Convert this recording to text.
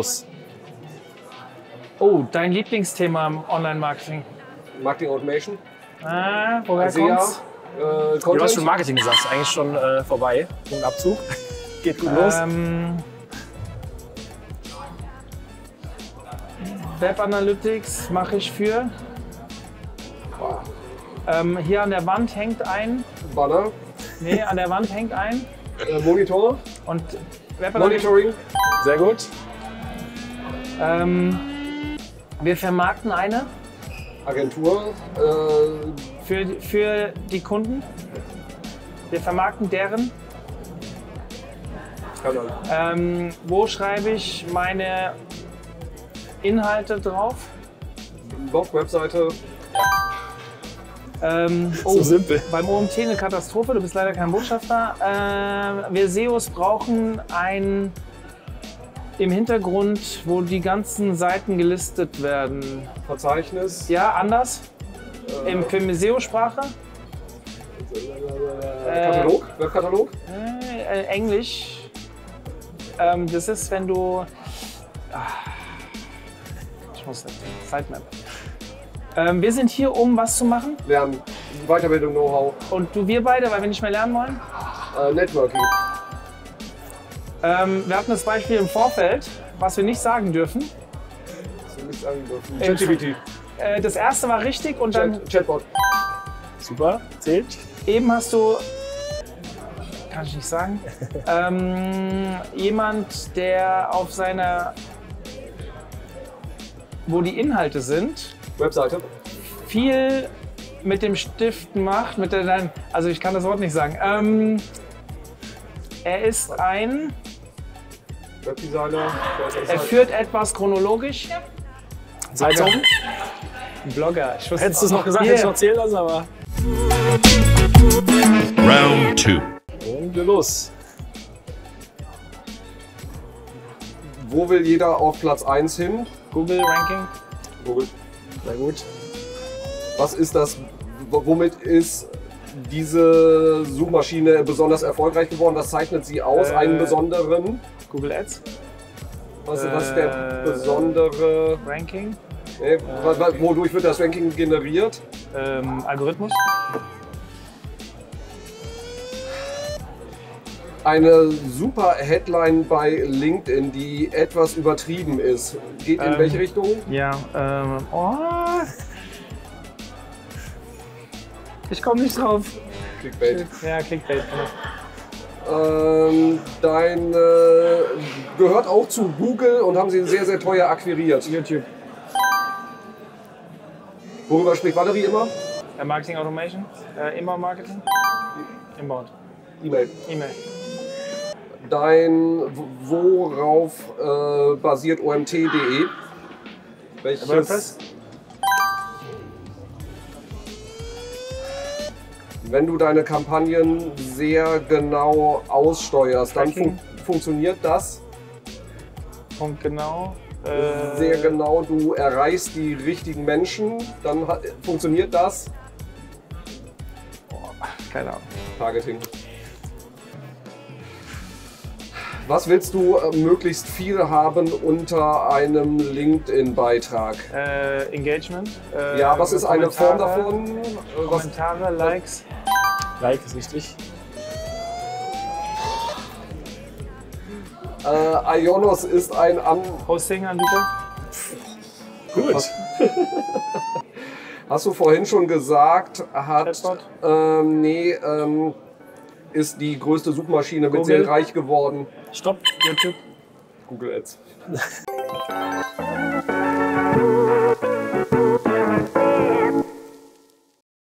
los. Oh, dein Lieblingsthema im Online-Marketing? Marketing Automation. Ah, woher kommt's? Ja, du hast schon Marketing gesagt, ist eigentlich schon vorbei. Ein Abzug. Geht gut los. Web Analytics mache ich für. Hier an der Wand hängt ein Banner. Nee, an der Wand hängt ein Monitor. Und Web Monitoring. Sehr gut. Wir vermarkten eine Agentur für die Kunden. Wir vermarkten deren. Wo schreibe ich meine Inhalte drauf? Blog, Webseite. So simpel. Beim OMT eine Katastrophe, du bist leider kein Botschafter. Wir SEOs brauchen ein im Hintergrund, wo die ganzen Seiten gelistet werden. Verzeichnis? Ja, anders. Im SEO-Sprache? Katalog? Webkatalog? Englisch. Das ist, wenn du... ich muss das Sitemap. Wir sind hier, um was zu machen? Lernen. Weiterbildung, Know-how. Und wir beide, weil wir nicht mehr lernen wollen? Networking. Wir hatten das Beispiel im Vorfeld, was wir nicht sagen dürfen. Was wir nicht sagen dürfen. ChatGPT. Das erste war richtig und dann... Chatbot. Super, zählt. Eben hast du... Kann ich nicht sagen. Jemand, der auf seiner... Wo die Inhalte sind... Webseite. Viel mit dem Stift macht, mit der... Nein, also ich kann das Wort nicht sagen. Er ist ein Webdesigner. Er führt etwas chronologisch. Also ein Blogger. Ich wusste, hättest du es noch gesagt, hättest du noch zählen lassen, aber... Round 2. Und los. Wo will jeder auf Platz 1 hin? Google Ranking. Google. Sehr gut. Was ist das? Womit ist... diese Suchmaschine besonders erfolgreich geworden? Was zeichnet sie aus? Einen besonderen? Google Ads. Was ist der besondere? Ranking. Wodurch wird das Ranking generiert? Algorithmus. Eine super Headline bei LinkedIn, die etwas übertrieben ist. Geht in welche Richtung? Ja. Ich komme nicht drauf. Clickbait. Ja, Clickbait. Dein gehört auch zu Google und haben sie sehr, sehr teuer akquiriert. YouTube. Worüber spricht Valerie immer? Marketing Automation. Inbound Marketing. Inbound. E-Mail. E-Mail. Dein, worauf basiert OMT.de? Welches? WordPress? Wenn du deine Kampagnen sehr genau aussteuerst, dann funktioniert das. Punktgenau. Sehr genau, du erreichst die richtigen Menschen, dann funktioniert das. Boah, keine Ahnung. Targeting. Was willst du möglichst viel haben unter einem LinkedIn-Beitrag? Engagement. Ja, was ist eine Form davon? Kommentare, Likes. Like ist wichtig. Ionos ist ein Hosting-Anbieter. Gut. Hast du vorhin schon gesagt, hat... nee, ist die größte Suchmaschine mit sehr reich geworden. Stopp, YouTube. Google Ads.